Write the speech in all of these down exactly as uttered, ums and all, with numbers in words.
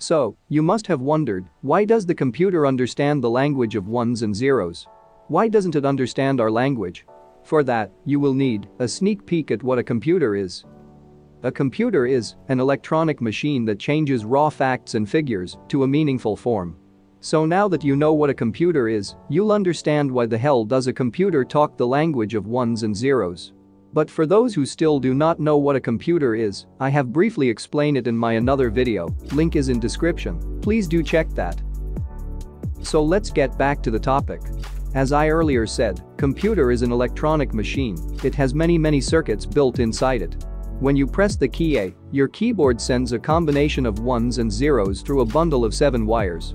So, you must have wondered, why does the computer understand the language of ones and zeros? Why doesn't it understand our language? For that, you will need a sneak peek at what a computer is. A computer is an electronic machine that changes raw facts and figures to a meaningful form. So now that you know what a computer is, you'll understand why the hell does a computer talk the language of ones and zeros. But for those who still do not know what a computer is, I have briefly explained it in my another video, link is in description, please do check that. So let's get back to the topic. As I earlier said, computer is an electronic machine, it has many many circuits built inside it. When you press the key A, your keyboard sends a combination of ones and zeros through a bundle of seven wires.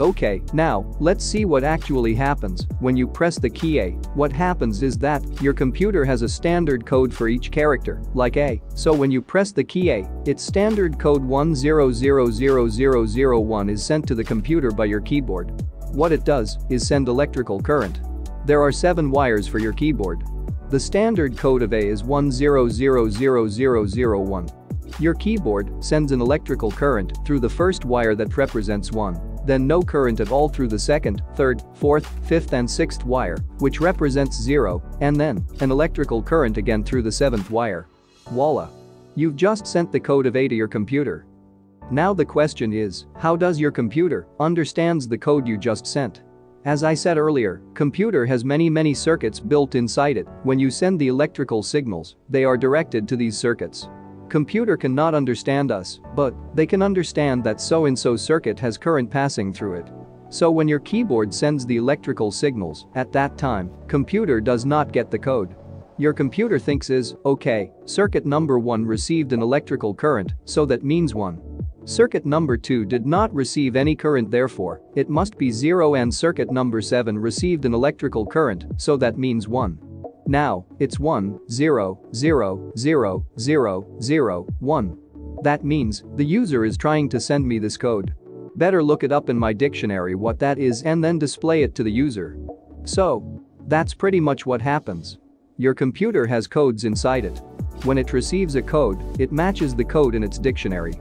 Okay, now, let's see what actually happens when you press the key A. What happens is that your computer has a standard code for each character, like A, so when you press the key A, its standard code one zero zero zero zero zero one is sent to the computer by your keyboard. What it does is send electrical current. There are seven wires for your keyboard. The standard code of A is one zero zero zero zero zero one. Your keyboard sends an electrical current through the first wire that represents one. Then no current at all through the second, third, fourth, fifth and sixth wire, which represents zero, and then an electrical current again through the seventh wire. Voila! You've just sent the code of A to your computer. Now the question is, how does your computer understands the code you just sent? As I said earlier, computer has many many circuits built inside it. When you send the electrical signals, they are directed to these circuits. Computer cannot understand us, but they can understand that so-and-so circuit has current passing through it. So when your keyboard sends the electrical signals, at that time, computer does not get the code. Your computer thinks is, okay, circuit number one received an electrical current, so that means one. Circuit number two did not receive any current, therefore, it must be zero, and circuit number seven received an electrical current, so that means one. Now, it's one zero zero zero zero zero one. That means the user is trying to send me this code. Better look it up in my dictionary what that is and then display it to the user. So, that's pretty much what happens. Your computer has codes inside it. When it receives a code, it matches the code in its dictionary.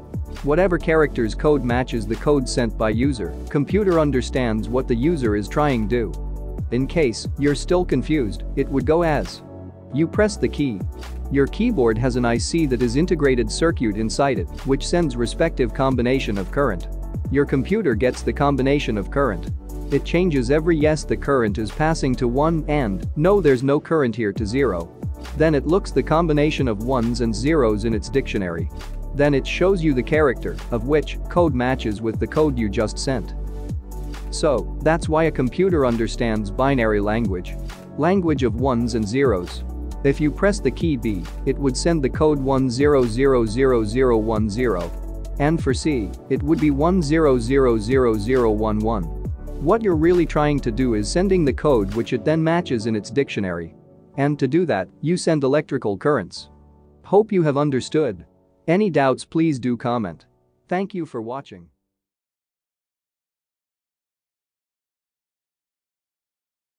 Whatever character's code matches the code sent by user, computer understands what the user is trying to do. In case you're still confused, it would go as you press the key. Your keyboard has an I C that is integrated circuit inside it, which sends respective combination of current. Your computer gets the combination of current. It changes every yes the current is passing to one and no there's no current here to zero. Then it looks the combination of ones and zeros in its dictionary. Then it shows you the character of which code matches with the code you just sent. So, that's why a computer understands binary language. Language of ones and zeros. If you press the key B, it would send the code one zero zero zero zero zero one zero. And for C, it would be one zero zero zero zero one one. What you're really trying to do is sending the code which it then matches in its dictionary. And to do that, you send electrical currents. Hope you have understood. Any doubts please do comment. Thank you for watching.